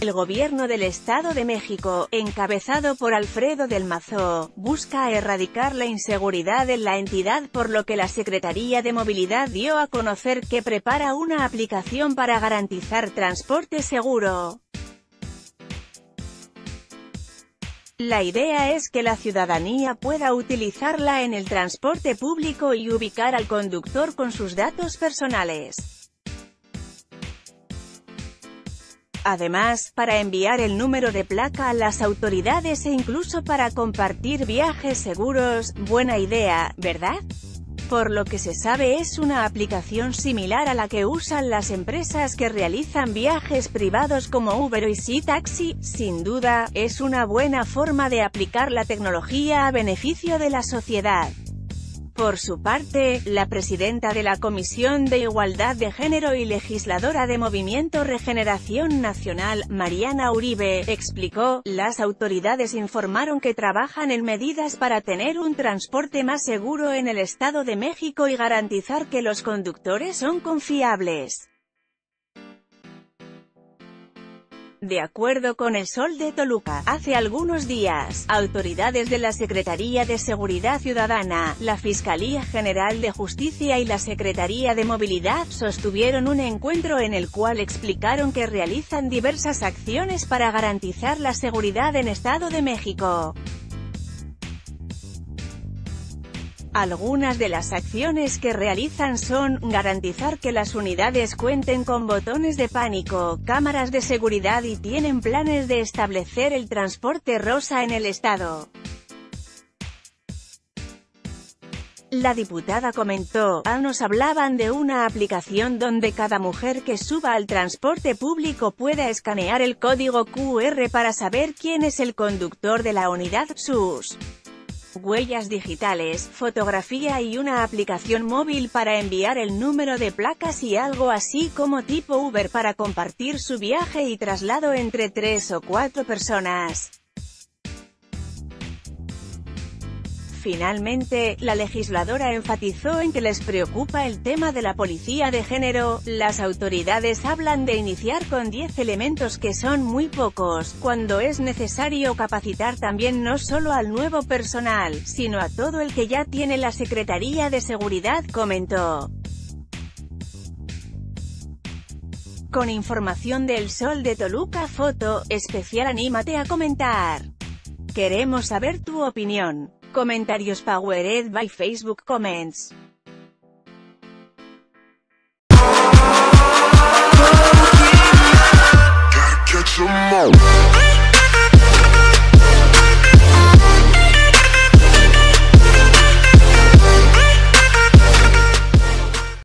El gobierno del Estado de México, encabezado por Alfredo del Mazo, busca erradicar la inseguridad en la entidad, por lo que la Secretaría de Movilidad dio a conocer que prepara una aplicación para garantizar transporte seguro. La idea es que la ciudadanía pueda utilizarla en el transporte público y ubicar al conductor con sus datos personales. Además, para enviar el número de placa a las autoridades e incluso para compartir viajes seguros. Buena idea, ¿verdad? Por lo que se sabe, es una aplicación similar a la que usan las empresas que realizan viajes privados como Uber y C Taxi. Sin duda, es una buena forma de aplicar la tecnología a beneficio de la sociedad. Por su parte, la presidenta de la Comisión de Igualdad de Género y legisladora de Movimiento Regeneración Nacional, Mariana Uribe, explicó: las autoridades informaron que trabajan en medidas para tener un transporte más seguro en el Estado de México y garantizar que los conductores son confiables. De acuerdo con El Sol de Toluca, hace algunos días, autoridades de la Secretaría de Seguridad Ciudadana, la Fiscalía General de Justicia y la Secretaría de Movilidad sostuvieron un encuentro en el cual explicaron que realizan diversas acciones para garantizar la seguridad en Estado de México. Algunas de las acciones que realizan son: garantizar que las unidades cuenten con botones de pánico, cámaras de seguridad y tienen planes de establecer el transporte rosa en el estado. La diputada comentó: nos hablaban de una aplicación donde cada mujer que suba al transporte público pueda escanear el código QR para saber quién es el conductor de la unidad, sus huellas digitales, fotografía y una aplicación móvil para enviar el número de placas y algo así como tipo Uber para compartir su viaje y traslado entre 3 o 4 personas. Finalmente, la legisladora enfatizó en que les preocupa el tema de la policía de género. Las autoridades hablan de iniciar con 10 elementos, que son muy pocos, cuando es necesario capacitar también no solo al nuevo personal, sino a todo el que ya tiene la Secretaría de Seguridad, comentó. Con información del Sol de Toluca, foto especial. Anímate a comentar. Queremos saber tu opinión. Comentarios powered by Facebook Comments.